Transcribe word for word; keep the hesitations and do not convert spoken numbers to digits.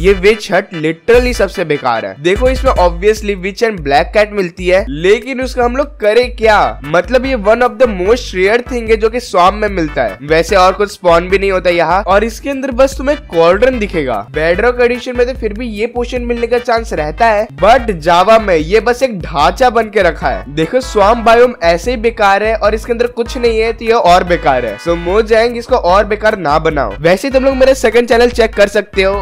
ये विच हट लिटरली सबसे बेकार है। देखो इसमें obviously witch and black cat मिलती है, लेकिन उसका हम लोग करे क्या, मतलब ये one of the most rare thing है जो कि स्वाम में मिलता है। वैसे और कुछ स्पॉन भी नहीं होता यहाँ, और इसके अंदर बस तुम्हें कॉर्डन दिखेगा। बेडरॉक एडिशन में तो फिर भी ये पोशन मिलने का चांस रहता है, बट जावा में ये बस एक ढांचा बन के रखा है। देखो स्वाम बायोम ऐसे ही बेकार है और इसके अंदर कुछ नहीं है तो ये और बेकार है। सो मोजांग इसको और बेकार ना बनाओ। वैसे तुम लोग मेरा सेकंड चैनल चेक कर सकते हो,